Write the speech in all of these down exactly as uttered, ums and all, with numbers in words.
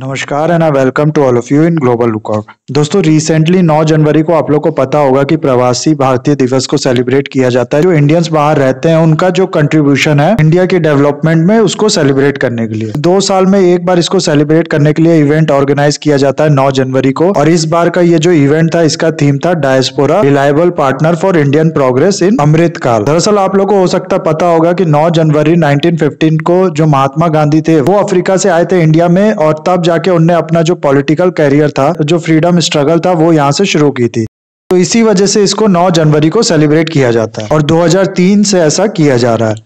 नमस्कार and welcome to all of you in global lookout. दोस्तों, recently नौ जनवरी को आप लोग को पता होगा कि प्रवासी भारतीय दिवस को सेलिब्रेट किया जाता है। जो इंडियंस बाहर रहते हैं उनका जो कंट्रीब्यूशन है इंडिया के डेवलपमेंट में, उसको सेलिब्रेट करने के लिए दो साल में एक बार इसको सेलिब्रेट करने के लिए इवेंट ऑर्गेनाइज किया जाता है नौ जनवरी को। और इस बार का ये जो इवेंट था इसका थीम था diaspora reliable partner for Indian progress in Amrit Kaal. दरअसल आप लोग को हो सकता पता होगा की नौ जनवरी नाइनटीन फिफ्टीन को जो महात्मा गांधी थे वो अफ्रीका से आए थे इंडिया में, और तब जाके उनने अपना जो पॉलिटिकल कैरियर था, जो फ्रीडम स्ट्रगल था, वो यहाँ से शुरू की थी। तो इसी वजह से इसको नौ जनवरी को सेलिब्रेट किया जाता है और दो हज़ार तीन से ऐसा किया जा रहा है।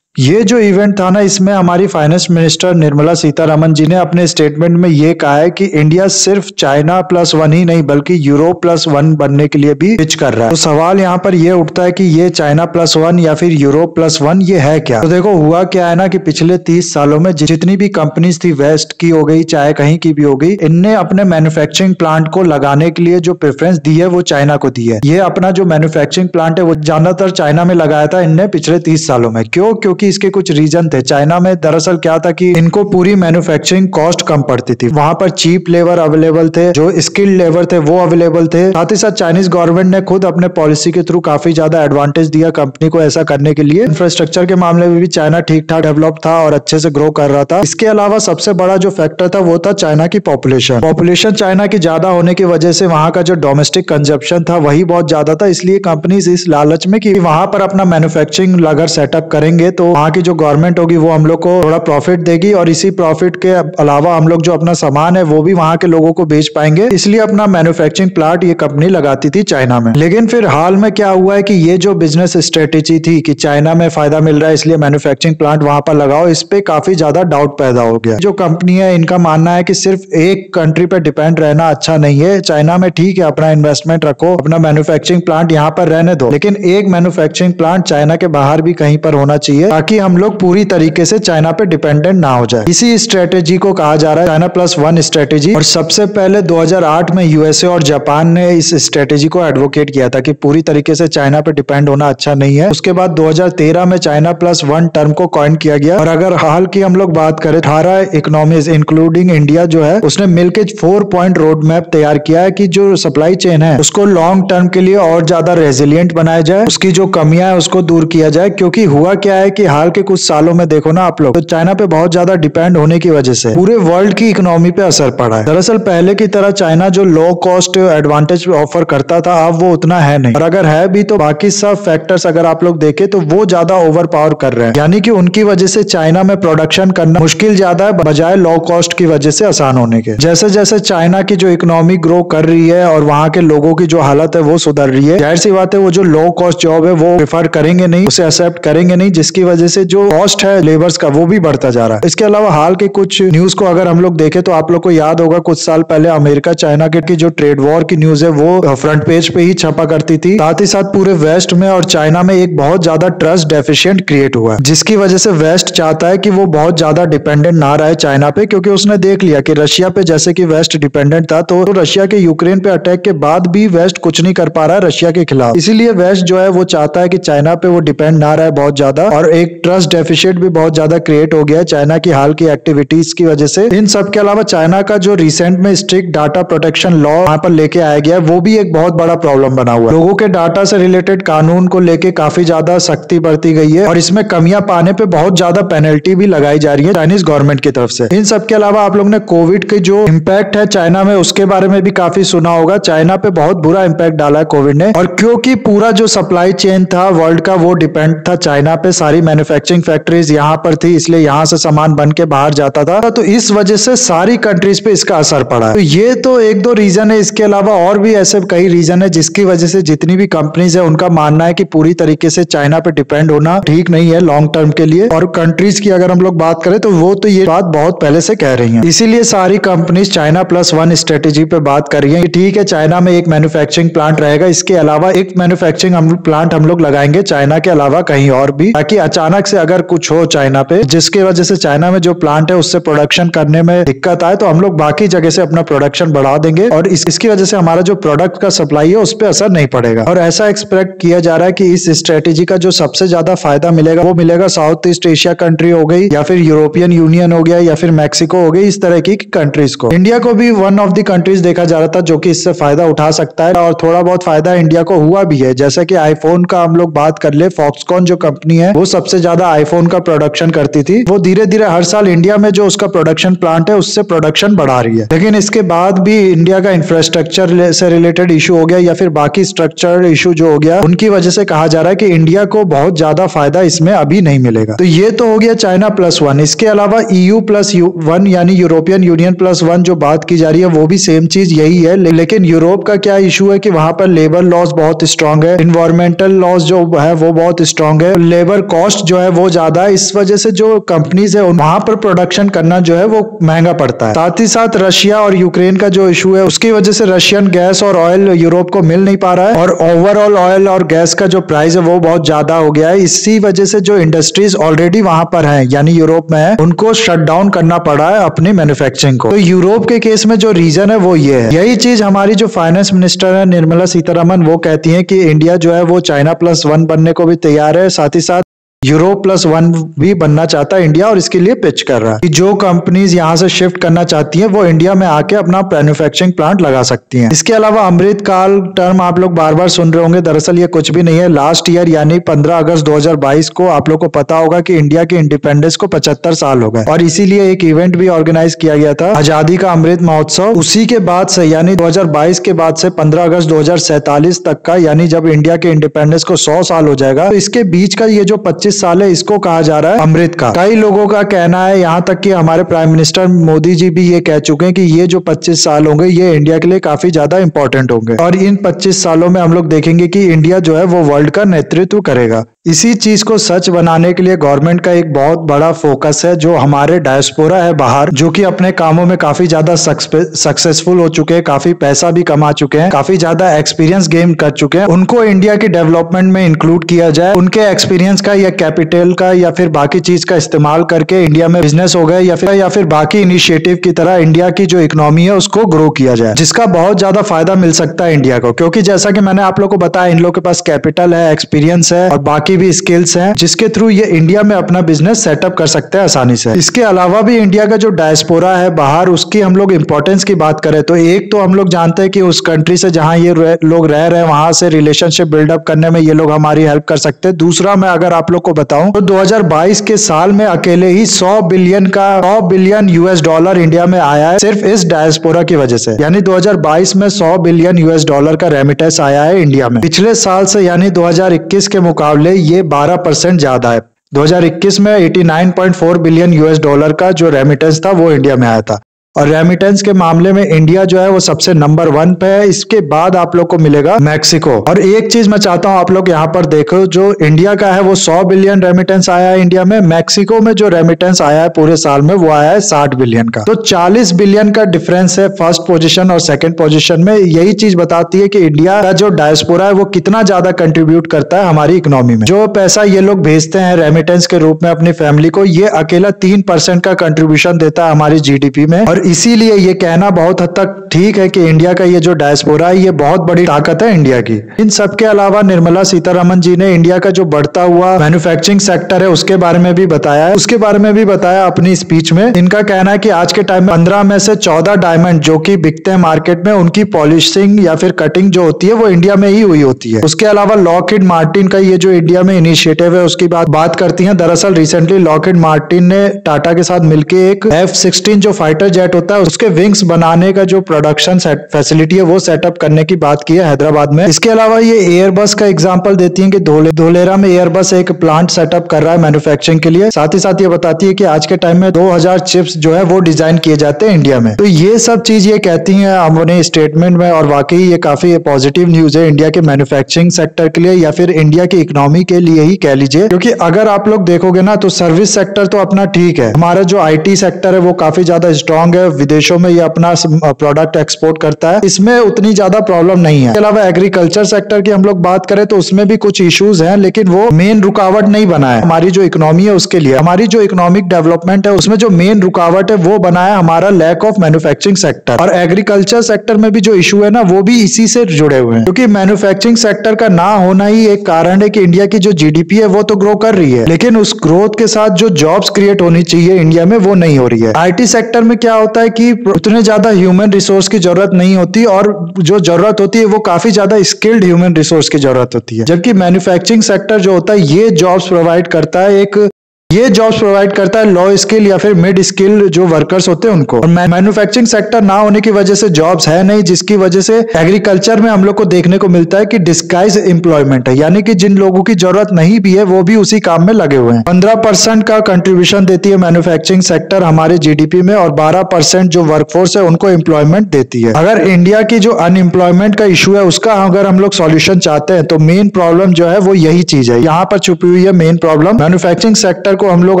ये जो इवेंट था ना, इसमें हमारी फाइनेंस मिनिस्टर निर्मला सीतारमण जी ने अपने स्टेटमेंट में ये कहा है कि इंडिया सिर्फ चाइना प्लस वन ही नहीं बल्कि यूरोप प्लस वन बनने के लिए भी पिच कर रहा है। तो सवाल यहाँ पर ये उठता है कि ये चाइना प्लस वन या फिर यूरोप प्लस वन ये है क्या? तो देखो, हुआ क्या है ना कि पिछले तीस सालों में जितनी भी कंपनीज थी, वेस्ट की हो गई चाहे कहीं की भी हो गई, इनने अपने मैन्युफैक्चरिंग प्लांट को लगाने के लिए जो प्रेफरेंस दी है वो चाइना को दी है। ये अपना जो मैन्युफैक्चरिंग प्लांट है वो ज्यादातर चाइना में लगाया था इनने पिछले तीस सालों में। क्यों? क्योंकि इसके कुछ रीजन थे। चाइना में दरअसल क्या था कि इनको पूरी मैन्युफैक्चरिंग कॉस्ट कम पड़ती थी, वहां पर चीप लेबर अवेलेबल थे, जो स्किल्ड लेबर थे वो अवेलेबल थे। साथ ही साथ चाइनीज गवर्नमेंट ने खुद अपने पॉलिसी के थ्रू काफी ज्यादा एडवांटेज दिया कंपनी को ऐसा करने के लिए। इंफ्रास्ट्रक्चर के मामले में भी चाइना ठीक ठाक डेवलप था और अच्छे से ग्रो कर रहा था। इसके अलावा सबसे बड़ा जो फैक्टर था वो था चाइना की पॉपुलेशन। पॉपुलेशन चाइना की ज्यादा होने की वजह से वहाँ का जो डोमेस्टिक कंजप्शन था वही बहुत ज्यादा था, इसलिए कंपनीज इस लालच में कि वहां पर अपना मैन्युफैक्चरिंग अगर सेटअप करेंगे तो वहाँ की जो गवर्नमेंट होगी वो हम लोग को थोड़ा प्रॉफिट देगी, और इसी प्रॉफिट के अलावा हम लोग जो अपना सामान है वो भी वहाँ के लोगों को बेच पाएंगे। इसलिए अपना मैन्युफैक्चरिंग प्लांट ये कंपनी लगाती थी चाइना में। लेकिन फिर हाल में क्या हुआ है कि ये जो बिजनेस स्ट्रेटेजी थी कि चाइना में फायदा मिल रहा है इसलिए मैन्युफैक्चरिंग प्लांट वहाँ पर लगाओ, इस पे काफी ज्यादा डाउट पैदा हो गया। जो कंपनी है इनका मानना है कि सिर्फ एक कंट्री पे डिपेंड रहना अच्छा नहीं है। चाइना में ठीक है, अपना इन्वेस्टमेंट रखो, अपना मैन्युफैक्चरिंग प्लांट यहाँ पर रहने दो, लेकिन एक मैन्युफैक्चरिंग प्लांट चाइना के बाहर भी कहीं पर होना चाहिए ताकि हम लोग पूरी तरीके से चाइना पे डिपेंडेंट ना हो जाए। इसी स्ट्रेटेजी को कहा जा रहा है चाइना प्लस वन स्ट्रेटेजी। और सबसे पहले दो हज़ार आठ में यूएसए और जापान ने इस स्ट्रेटेजी को एडवोकेट किया था कि पूरी तरीके से चाइना पे डिपेंड होना अच्छा नहीं है। उसके बाद दो हज़ार तेरह में चाइना प्लस वन टर्म को कॉइन किया गया। और अगर हाल की हम लोग बात करें, अठारह इकोनॉमीज इंक्लूडिंग इंडिया जो है उसने मिलकर फोर पॉइंट रोड मैप तैयार किया है कि जो सप्लाई चेन है उसको लॉन्ग टर्म के लिए और ज्यादा रेजिलियंट बनाया जाए, उसकी जो कमियां है उसको दूर किया जाए। क्योंकि हुआ क्या है कि हाल के कुछ सालों में देखो ना आप लोग, तो चाइना पे बहुत ज्यादा डिपेंड होने की वजह से पूरे वर्ल्ड की इकोनॉमी पे असर पड़ा है। दरअसल पहले की तरह चाइना जो लो कॉस्ट एडवांटेज ऑफर करता था अब वो उतना है नहीं, और अगर है भी तो बाकी सब फैक्टर्स अगर आप लोग देखें तो वो ज्यादा ओवर पावर कर रहे हैं। यानी कि उनकी वजह से चाइना में प्रोडक्शन करना मुश्किल ज्यादा है बजाय लो कॉस्ट की वजह से आसान होने के। जैसे जैसे चाइना की जो इकोनॉमी ग्रो कर रही है और वहाँ के लोगों की जो हालत है वो सुधर रही है, जाहिर सी बात है वो जो लो कॉस्ट जॉब है वो प्रेफर करेंगे नहीं, उसे एक्सेप्ट करेंगे नहीं, जिसकी वजह से जो कॉस्ट है लेबर्स का वो भी बढ़ता जा रहा है। इसके अलावा हाल के कुछ न्यूज को अगर हम लोग देखें तो आप लोग को याद होगा कुछ साल पहले अमेरिका चाइना की जो ट्रेड वॉर की न्यूज है वो फ्रंट पेज पे ही छपा करती थी। साथ ही साथ पूरे वेस्ट में और चाइना में एक बहुत ज्यादा ट्रस्ट डेफिशिएंट क्रिएट हुआ, जिसकी वजह से वेस्ट चाहता है कि वो बहुत ज्यादा डिपेंडेंट ना रहे चाइना पे, क्योंकि उसने देख लिया कि रशिया पे जैसे कि वेस्ट डिपेंडेंट था तो, तो रशिया के यूक्रेन पे अटैक के बाद भी वेस्ट कुछ नहीं कर पा रहा है रशिया के खिलाफ। इसीलिए वेस्ट जो है वो चाहता है कि चाइना पे वो डिपेंड ना रहे बहुत ज्यादा, और एक ट्रस्ट डेफिशिएट भी बहुत ज्यादा क्रिएट हो गया है चाइना की हाल की एक्टिविटीज की वजह से। इन सब के अलावा चाइना का जो रिसेंट में स्ट्रिक्ट डाटा प्रोटेक्शन लॉ वहां पर लेके आया गया वो भी एक बहुत बड़ा प्रॉब्लम बना हुआ है। लोगों के डाटा से रिलेटेड कानून को लेके काफी ज्यादा सख्ती बरती गई है और इसमें कमियां पाने पे बहुत ज्यादा पेनल्टी भी लगाई जा रही है चाइनीज गवर्नमेंट की तरफ से। इन सबके अलावा आप लोग ने कोविड के जो इम्पैक्ट है चाइना में उसके बारे में भी काफी सुना होगा। चाइना पे बहुत बुरा इम्पैक्ट डाला है कोविड ने, और क्योंकि पूरा जो सप्लाई चेन था वर्ल्ड का वो डिपेंड था चाइना पे, सारी मैन्युफैक्चरिंग फैक्ट्रीज यहाँ पर थी इसलिए यहाँ से सामान बन के बाहर जाता था, तो इस वजह से सारी कंट्रीज पे इसका असर पड़ा। तो ये तो एक दो रीजन है, इसके अलावा और भी ऐसे कई रीजन है जिसकी वजह से जितनी भी कंपनीज है उनका मानना है कि पूरी तरीके से चाइना पे डिपेंड होना ठीक नहीं है लॉन्ग टर्म के लिए। और कंट्रीज की अगर हम लोग बात करें तो वो तो ये बात बहुत पहले से कह रही है, इसीलिए सारी companies China plus one strategy पे बात कर रही है। ठीक है, चाइना में एक मैन्युफैक्चरिंग प्लांट रहेगा, इसके अलावा एक मैन्युफैक्चरिंग प्लांट हम लोग लगाएंगे चाइना के अलावा कहीं और भी, ताकि अचानक अचानक से अगर कुछ हो चाइना पे, जिसके वजह से चाइना में जो प्लांट है उससे प्रोडक्शन करने में दिक्कत आए, तो हम लोग बाकी जगह से अपना प्रोडक्शन बढ़ा देंगे और इस, इसकी वजह से हमारा जो प्रोडक्ट का सप्लाई है उस पर असर नहीं पड़ेगा। और ऐसा एक्सपेक्ट किया जा रहा है कि इस स्ट्रेटेजी का जो सबसे ज्यादा फायदा मिलेगा वो मिलेगा साउथ ईस्ट एशिया कंट्री हो गई, या फिर यूरोपियन यूनियन हो गया, या फिर मैक्सिको हो गई, इस तरह की कंट्रीज को। इंडिया को भी वन ऑफ द कंट्रीज देखा जा रहा था जो कि इससे फायदा उठा सकता है, और थोड़ा बहुत फायदा इंडिया को हुआ भी है। जैसे कि आईफोन का हम लोग बात कर ले, फॉक्सकॉन जो कंपनी है वो सबसे ज्यादा आईफोन का प्रोडक्शन करती थी, वो धीरे धीरे हर साल इंडिया में जो उसका प्रोडक्शन प्लांट है उससे प्रोडक्शन बढ़ा रही है। लेकिन इसके बाद भी इंडिया का इंफ्रास्ट्रक्चर से रिलेटेड इशू हो गया या फिर बाकी स्ट्रक्चर इशू जो हो गया, उनकी वजह से कहा जा रहा है कि इंडिया को बहुत ज्यादा फायदा इसमें अभी नहीं मिलेगा। तो ये तो हो गया चाइना प्लस वन। इसके अलावा ईयू प्लस वन यानी यूरोपियन यूनियन प्लस वन जो बात की जा रही है वो भी सेम चीज यही है, लेकिन यूरोप का क्या इशू है कि वहां पर लेबर लॉस बहुत स्ट्रांग है, इन्वायरमेंटल लॉस जो है वो बहुत स्ट्रांग है, लेबर कॉस्ट जो है वो ज्यादा है, इस वजह से जो कंपनीज है वहां पर प्रोडक्शन करना जो है वो महंगा पड़ता है। साथ ही साथ रशिया और यूक्रेन का जो इशू है उसकी वजह से रशियन गैस और ऑयल यूरोप को मिल नहीं पा रहा है और ओवरऑल ऑयल और गैस का जो प्राइस है वो बहुत ज्यादा हो गया है। इसी वजह से जो इंडस्ट्रीज ऑलरेडी वहां पर है यानी यूरोप में है उनको शट डाउन करना पड़ा है अपनी मैन्युफैक्चरिंग को। तो यूरोप के केस में जो रीजन है वो ये है। यही चीज हमारी जो फाइनेंस मिनिस्टर है निर्मला सीतारमण वो कहती हैं कि इंडिया जो है वो चाइना प्लस वन बनने को भी तैयार है, साथ ही साथ यूरोप प्लस वन भी बनना चाहता है इंडिया, और इसके लिए पिच कर रहा है कि जो कंपनीज यहाँ से शिफ्ट करना चाहती हैं वो इंडिया में आके अपना मैन्युफैक्चरिंग प्लांट लगा सकती हैं। इसके अलावा अमृतकाल टर्म आप लोग बार बार सुन रहे होंगे, दरअसल ये कुछ भी नहीं है। लास्ट ईयर यानी पंद्रह अगस्त दो हजार बाईस को आप लोग को पता होगा कि इंडिया की इंडिपेंडेंस को पचहत्तर साल हो गए और इसीलिए एक इवेंट भी ऑर्गेनाइज किया गया था, आजादी का अमृत महोत्सव। उसी के बाद से यानी दो हजार बाईस के बाद से पंद्रह अगस्त दो हजार सैतालीस तक का यानी जब इंडिया के इंडिपेंडेंस को सौ साल हो जाएगा, तो इसके बीच का ये जो पच्चीस साल है इसको कहा जा रहा है अमृत का। कई लोगों का कहना है, यहाँ तक कि हमारे प्राइम मिनिस्टर मोदी जी भी ये कह चुके हैं कि ये जो पच्चीस साल होंगे ये इंडिया के लिए काफी ज्यादा इंपॉर्टेंट होंगे और इन पच्चीस सालों में हम लोग देखेंगे कि इंडिया जो है वो वर्ल्ड का नेतृत्व करेगा। इसी चीज को सच बनाने के लिए गवर्नमेंट का एक बहुत बड़ा फोकस है जो हमारे डायस्पोरा है बाहर, जो कि अपने कामों में काफी ज्यादा सक्सेसफुल हो चुके हैं, काफी पैसा भी कमा चुके हैं, काफी ज्यादा एक्सपीरियंस गेन कर चुके हैं, उनको इंडिया के डेवलपमेंट में इंक्लूड किया जाए। उनके एक्सपीरियंस का या कैपिटल का या फिर बाकी चीज का इस्तेमाल करके इंडिया में बिजनेस हो गए या फिर या फिर बाकी इनिशिएटिव की तरह इंडिया की जो इकोनॉमी है उसको ग्रो किया जाए, जिसका बहुत ज्यादा फायदा मिल सकता है इंडिया को। क्योंकि जैसा कि मैंने आप लोग को बताया, इन लोग के पास कैपिटल है, एक्सपीरियंस है और बाकी भी स्किल्स हैं, जिसके थ्रू ये इंडिया में अपना बिजनेस सेटअप कर सकते हैं आसानी से। इसके अलावा भी इंडिया का जो डायस्पोरा है बाहर, उसकी हम लोग इंपॉर्टेंस की बात करें तो एक तो हम लोग जानते हैं कि उस कंट्री से जहां ये लोग रह रहे हैं वहां से रिलेशनशिप बिल्डअप करने में ये लोग हमारी हेल्प कर सकते हैं। दूसरा, मैं अगर आप लोग को बताऊं तो दो हजार बाईस के साल में अकेले ही सौ बिलियन का सौ बिलियन यूएस डॉलर इंडिया में आया है सिर्फ इस डायस्पोरा की वजह से। यानी दो हजार बाईस में सौ बिलियन यूएस डॉलर का रेमिटेंस आया है इंडिया में। पिछले साल से यानी दो हजार इक्कीस के मुकाबले ये बारह परसेंट ज्यादा है। दो हजार इक्कीस में नवासी पॉइंट चार बिलियन यूएस डॉलर का जो रेमिटेंस था वो इंडिया में आया था और रेमिटेंस के मामले में इंडिया जो है वो सबसे नंबर वन पे है। इसके बाद आप लोग को मिलेगा मैक्सिको। और एक चीज मैं चाहता हूँ आप लोग यहाँ पर देखो, जो इंडिया का है वो सौ बिलियन रेमिटेंस आया है इंडिया में, मैक्सिको में जो रेमिटेंस आया है पूरे साल में वो आया है साठ बिलियन का। तो चालीस बिलियन का डिफरेंस है फर्स्ट पोजिशन और सेकेंड पोजिशन में। यही चीज बताती है कि इंडिया का जो डायस्पोरा है वो कितना ज्यादा कंट्रीब्यूट करता है हमारी इकोनॉमी में। जो पैसा ये लोग भेजते हैं रेमिटेंस के रूप में अपनी फैमिली को, ये अकेला तीन परसेंट का कंट्रीब्यूशन देता है हमारी जीडीपी में। और इसीलिए ये कहना बहुत हद तक ठीक है कि इंडिया का ये जो डायस्पोरा है ये बहुत बड़ी ताकत है इंडिया की। इन सब के अलावा निर्मला सीतारमण जी ने इंडिया का जो बढ़ता हुआ मैन्युफैक्चरिंग सेक्टर है उसके बारे में भी बताया है, उसके बारे में भी बताया अपनी स्पीच में। इनका कहना है कि आज के टाइम में पंद्रह में से चौदह डायमंड जो कि बिकते हैं मार्केट में, उनकी पॉलिशिंग या फिर कटिंग जो होती है वो इंडिया में ही हुई होती है। उसके अलावा लॉकिड मार्टिन का ये जो इंडिया में इनिशिएटिव है उसकी बात करती है। दरअसल रिसेंटली लॉकिड मार्टिन ने टाटा के साथ मिलकर एक एफ सिक्सटीन जो फाइटर जेट होता है उसके विंग्स बनाने का जो प्रोडक्शन फैसिलिटी है वो सेटअप करने की बात की है हैदराबाद में। इसके अलावा ये एयरबस का एग्जांपल देती है कि धोले, धोलेरा में एयरबस एक प्लांट सेटअप कर रहा है मैन्युफैक्चरिंग के लिए। साथ ही साथ ये बताती है कि आज के टाइम में दो हजार चिप्स जो है वो डिजाइन किए जाते हैं इंडिया में। तो ये सब चीज ये कहती है अपने स्टेटमेंट में और वाकई ये काफी पॉजिटिव न्यूज है इंडिया के मैन्युफैक्चरिंग सेक्टर के लिए या फिर इंडिया की इकोनॉमी के लिए ही कह लीजिए। क्योंकि अगर आप लोग देखोगे ना तो सर्विस सेक्टर तो अपना ठीक है, हमारा जो आई टी सेक्टर है वो काफी ज्यादा स्ट्रॉन्ग है, विदेशों में ये अपना प्रोडक्ट एक्सपोर्ट करता है, इसमें उतनी ज्यादा प्रॉब्लम नहीं है। इसके अलावा एग्रीकल्चर सेक्टर की हम लोग बात करें तो उसमें भी कुछ इश्यूज हैं, लेकिन वो मेन रुकावट नहीं बना है हमारी जो इकोनॉमी है उसके लिए। हमारी जो इकोनॉमिक डेवलपमेंट है उसमें जो मेन रुकावट है वो बना है हमारा लैक ऑफ मैन्युफैक्चरिंग सेक्टर। और एग्रीकल्चर सेक्टर में भी जो इशू है ना वो भी इसी से जुड़े हुए हैं, क्योंकि मैन्युफैक्चरिंग सेक्टर का ना होना ही एक कारण है कि इंडिया की जो जीडीपी है वो तो ग्रो कर रही है, लेकिन उस ग्रोथ के साथ जो जॉब्स क्रिएट होनी चाहिए इंडिया में वो नहीं हो रही है। आईटी सेक्टर में क्या होता है कि उतने ज्यादा ह्यूमन रिसोर्स की जरूरत नहीं होती, और जो जरूरत होती है वो काफी ज्यादा स्किल्ड ह्यूमन रिसोर्स की जरूरत होती है, जबकि मैन्युफैक्चरिंग सेक्टर जो होता है ये जॉब्स प्रोवाइड करता है, एक ये जॉब्स प्रोवाइड करता है लो स्किल या फिर मिड स्किल जो वर्कर्स होते हैं उनको। मैन्युफैक्चरिंग सेक्टर ना होने की वजह से जॉब्स है नहीं, जिसकी वजह से एग्रीकल्चर में हम लोग को देखने को मिलता है कि डिस्गाइज एम्प्लॉयमेंट है, यानी कि जिन लोगों की जरूरत नहीं भी है वो भी उसी काम में लगे हुए हैं। पंद्रह परसेंट का कंट्रीब्यूशन देती है मैन्युफैक्चरिंग सेक्टर हमारे जीडीपी में, और बारह परसेंट जो वर्कफोर्स है उनको एम्प्लॉयमेंट देती है। अगर इंडिया की जो अनएम्प्लॉयमेंट का इशू है उसका अगर हम लोग सोल्यूशन चाहते हैं तो मेन प्रॉब्लम जो है वो यही चीज है, यहाँ पर छुपी हुई है मेन प्रॉब्लम। मैन्युफैक्चरिंग सेक्टर को हम लोग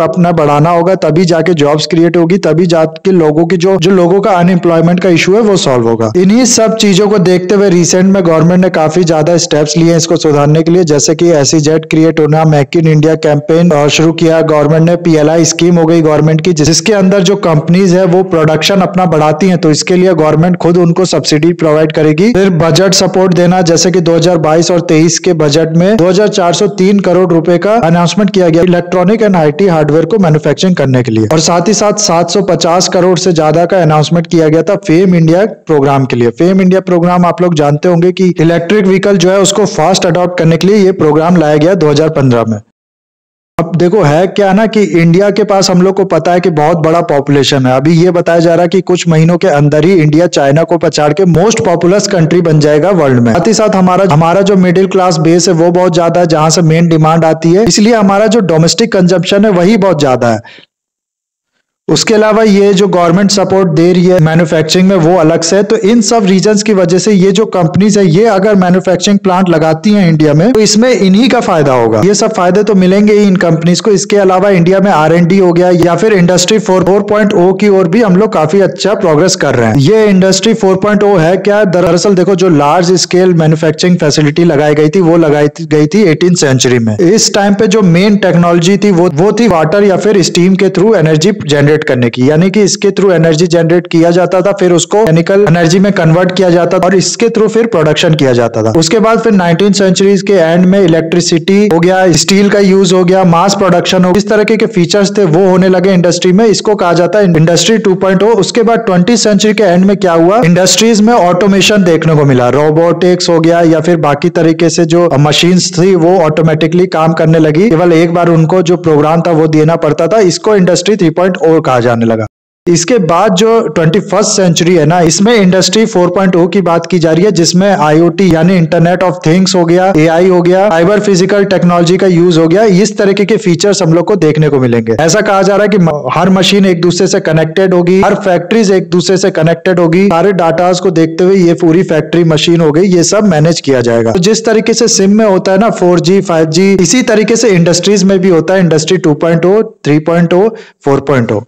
अपना बढ़ाना होगा, तभी जाके जॉब्स क्रिएट होगी, तभी जाके लोगों की जो जो लोगों का अनएम्प्लॉयमेंट का इशू है वो सॉल्व होगा। इन्हीं सब चीजों को देखते हुए रिसेंट में गवर्नमेंट ने काफी ज्यादा स्टेप्स लिए हैं इसको सुधारने के लिए, जैसे कि एसीजेट क्रिएट होना, मेक इन इंडिया कैंपेन और शुरू किया गवर्नमेंट ने, पीएलआई स्कीम हो गई गवर्नमेंट की, जिसके अंदर जो कंपनीज है वो प्रोडक्शन अपना बढ़ाती है तो इसके लिए गवर्नमेंट खुद उनको सब्सिडी प्रोवाइड करेगी। फिर बजट सपोर्ट देना, जैसे की दो हजार बाईस और तेईस के बजट में दो हजार चार सौ तीन करोड़ रूपये का अनाउंसमेंट किया गया इलेक्ट्रॉनिक एंड आईटी हार्डवेयर को मैन्युफैक्चरिंग करने के लिए, और साथ ही साथ सात सौ पचास करोड़ से ज्यादा का अनाउंसमेंट किया गया था फेम इंडिया प्रोग्राम के लिए। फेम इंडिया प्रोग्राम आप लोग जानते होंगे कि इलेक्ट्रिक व्हीकल जो है उसको फास्ट अडॉप्ट करने के लिए ये प्रोग्राम लाया गया दो हजार पंद्रह में। अब देखो है क्या ना कि इंडिया के पास हम लोग को पता है कि बहुत बड़ा पॉपुलेशन है, अभी ये बताया जा रहा है कि कुछ महीनों के अंदर ही इंडिया चाइना को पछाड़ के मोस्ट पॉपुलस कंट्री बन जाएगा वर्ल्ड में। साथ ही साथ हमारा हमारा जो मिडिल क्लास बेस है वो बहुत ज्यादा है, जहां से मेन डिमांड आती है, इसलिए हमारा जो डोमेस्टिक कंजम्पशन है वही बहुत ज्यादा है। उसके अलावा ये जो गवर्नमेंट सपोर्ट दे रही है मैन्युफैक्चरिंग में वो अलग से है, तो इन सब रीजंस की वजह से ये जो कंपनीज है ये अगर मैन्युफैक्चरिंग प्लांट लगाती हैं इंडिया में तो इसमें इन्हीं का फायदा होगा। ये सब फायदे तो मिलेंगे ही इन कंपनीज को, इसके अलावा इंडिया में आर एंड डी हो गया या फिर इंडस्ट्री फोर पॉइंट ओ की ओर भी हम लोग काफी अच्छा प्रोग्रेस कर रहे हैं। ये इंडस्ट्री फोर पॉइंट ओ है क्या? दरअसल देखो जो लार्ज स्केल मैन्युफैक्चरिंग फैसिलिटी लगाई गई थी वो लगाई गई थी एटीन सेंचुरी में। इस टाइम पे जो मेन टेक्नोलॉजी थी वो वो थी वाटर या फिर स्टीम के थ्रू एनर्जी जनरेट करने की, यानी कि इसके थ्रू एनर्जी जनरेट किया जाता था, फिर उसको मैकेनिकल एनर्जी में कन्वर्ट किया जाता था और इसके थ्रू फिर प्रोडक्शन किया जाता था। उसके बाद फिर नाइनटीन सेंचुरी के एंड में इलेक्ट्रिसिटी हो गया, स्टील का यूज हो गया, मास प्रोडक्शन हो, इस तरह के, के फीचर्स थे वो होने लगे इंडस्ट्री में, इसको कहा जाता है इंडस्ट्री टू पॉइंट ओ। उसके बाद ट्वेंटी सेंचुरी के एंड में क्या हुआ, इंडस्ट्रीज में ऑटोमेशन देखने को मिला, रोबोटिक्स हो गया या फिर बाकी तरीके से जो मशीन थी वो ऑटोमेटिकली काम करने लगी, केवल एक बार उनको जो प्रोग्राम था वो देना पड़ता था, इसको इंडस्ट्री थ्री पॉइंट ओ कहा जाने लगा। इसके बाद जो ट्वेंटी फर्स्ट सेंचुरी है ना इसमें इंडस्ट्री फोर पॉइंट ओ की बात की जा रही है, जिसमें आईओटी यानी इंटरनेट ऑफ थिंग्स हो गया, एआई हो गया, साइबर फिजिकल टेक्नोलॉजी का यूज हो गया, इस तरीके के फीचर्स हम लोग को देखने को मिलेंगे। ऐसा कहा जा रहा है कि हर मशीन एक दूसरे से कनेक्टेड होगी, हर फैक्ट्रीज एक दूसरे से कनेक्टेड होगी, सारे डाटाज को देखते हुए ये पूरी फैक्ट्री मशीन हो गई, ये सब मैनेज किया जाएगा। तो जिस तरीके से सिम में होता है ना फोर जी फाइव जी, इसी तरीके से इंडस्ट्रीज में भी होता है industry two point O three point O four point O.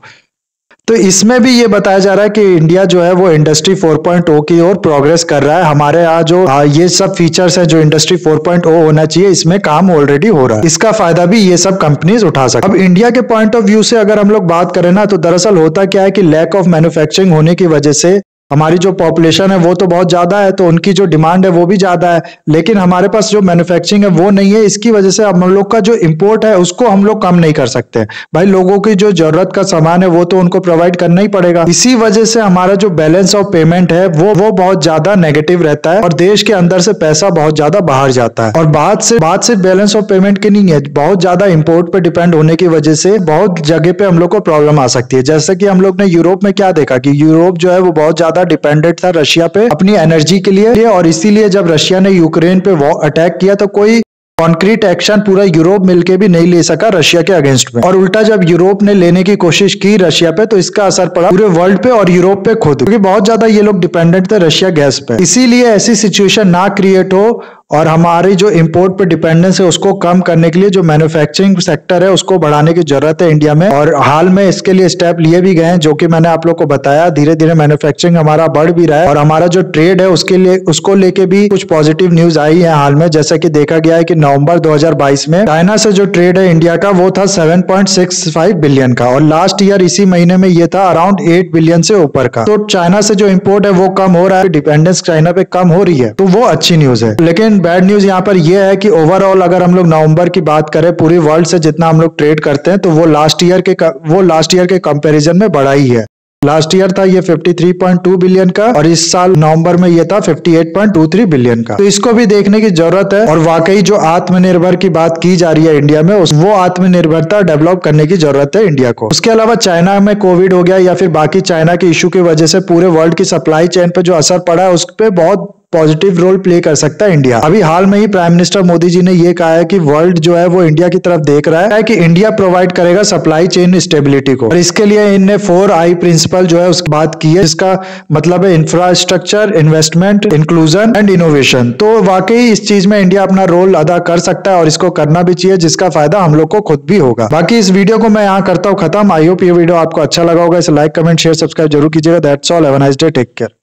तो इसमें भी ये बताया जा रहा है कि इंडिया जो है वो इंडस्ट्री फोर पॉइंट ओ की ओर प्रोग्रेस कर रहा है। हमारे यहाँ जो ये सब फीचर्स हैं जो इंडस्ट्री फोर पॉइंट ओ होना चाहिए इसमें काम ऑलरेडी हो रहा है, इसका फायदा भी ये सब कंपनीज उठा सकते हैं। अब इंडिया के पॉइंट ऑफ व्यू से अगर हम लोग बात करें ना तो दरअसल होता क्या है कि लैक ऑफ मैन्युफैक्चरिंग होने की वजह से हमारी जो पॉपुलेशन है वो तो बहुत ज्यादा है, तो उनकी जो डिमांड है वो भी ज्यादा है, लेकिन हमारे पास जो मैन्युफैक्चरिंग है वो नहीं है, इसकी वजह से हम लोग का जो इंपोर्ट है उसको हम लोग कम नहीं कर सकते। भाई लोगों की जो जरूरत का सामान है वो तो उनको प्रोवाइड करना ही पड़ेगा, इसी वजह से हमारा जो बैलेंस ऑफ पेमेंट है वो वो बहुत ज्यादा नेगेटिव रहता है और देश के अंदर से पैसा बहुत ज्यादा बाहर जाता है। और बात से बात सिर्फ बैलेंस ऑफ पेमेंट की नहीं है, बहुत ज्यादा इम्पोर्ट पर डिपेंड होने की वजह से बहुत जगह पे हम लोग को प्रॉब्लम आ सकती है, जैसे कि हम लोग ने यूरोप में क्या देखा कि यूरोप जो है वो बहुत ज्यादा डिपेंडेंट था रशिया पे अपनी एनर्जी के लिए, और इसीलिए जब रशिया ने यूक्रेन पे वॉर अटैक किया तो कोई कॉन्क्रीट एक्शन पूरा यूरोप मिलके भी नहीं ले सका रशिया के अगेंस्ट में, और उल्टा जब यूरोप ने लेने की कोशिश की रशिया पे तो इसका असर पड़ा पूरे वर्ल्ड पे और यूरोप पे खुद, क्योंकि बहुत ज्यादा ये लोग डिपेंडेंट थे रशिया गैस पे। इसीलिए ऐसी सिचुएशन ना क्रिएट हो और हमारी जो इम्पोर्ट पे डिपेंडेंस है उसको कम करने के लिए जो मैन्युफैक्चरिंग सेक्टर है उसको बढ़ाने की जरूरत है इंडिया में। और हाल में इसके लिए स्टेप लिए भी गए हैं, जो कि मैंने आप लोग को बताया। धीरे धीरे मैन्युफैक्चरिंग हमारा बढ़ भी रहा है और हमारा जो ट्रेड है उसके लिए उसको लेके भी कुछ पॉजिटिव न्यूज आई है हाल में। जैसा कि देखा गया है कि नवंबर दो हज़ार बाईस में चाइना से जो ट्रेड है इंडिया का वो था सात पॉइंट छह पाँच बिलियन का, और लास्ट ईयर इसी महीने में ये था अराउंड आठ बिलियन से ऊपर का। तो चाइना से जो इम्पोर्ट है वो कम हो रहा है, डिपेंडेंस चाइना पे कम हो रही है, तो वो अच्छी न्यूज है। लेकिन बैड न्यूज यहाँ पर यह है कि ओवरऑल अगर हम लोग नवंबर की बात करें पूरी वर्ल्ड से जितना हम लोग ट्रेड करते हैं तो वो लास्ट ईयर के वो लास्ट ईयर के कंपैरिजन में बढ़ा ही है। लास्ट ईयर था ये तिरेपन पॉइंट दो बिलियन का और इस साल नवंबर में ये था अट्ठावन पॉइंट दो तीन बिलियन का। तो इसको भी देखने की जरूरत है। और वाकई जो आत्मनिर्भर की बात की जा रही है इंडिया में उस वो आत्मनिर्भरता डेवलप करने की जरूरत है इंडिया को। उसके अलावा चाइना में कोविड हो गया या फिर बाकी चाइना के इश्यू की वजह से पूरे वर्ल्ड की सप्लाई चेन पर जो असर पड़ा है उस पर बहुत पॉजिटिव रोल प्ले कर सकता है इंडिया। अभी हाल में ही प्राइम मिनिस्टर मोदी जी ने यह कहा है कि वर्ल्ड जो है वो इंडिया की तरफ देख रहा है कि इंडिया प्रोवाइड करेगा सप्लाई चेन स्टेबिलिटी को, और इसके लिए इनने फोर आई प्रिंसिपल जो है उसकी बात की है, जिसका मतलब है infrastructure, investment, inclusion and innovation. तो वाकई इस चीज में इंडिया अपना रोल अदा कर सकता है और इसको करना भी चाहिए, जिसका फायदा हम लोग को खुद भी होगा। बाकी इस वीडियो को मैं यहाँ करता हूँ खत्म। आई होप ये वीडियो आपको अच्छा लगा होगा। इसे लाइक, कमेंट, शेयर, सब्सक्राइब जरूर कीजिएगा। That's all, have a nice day, take care.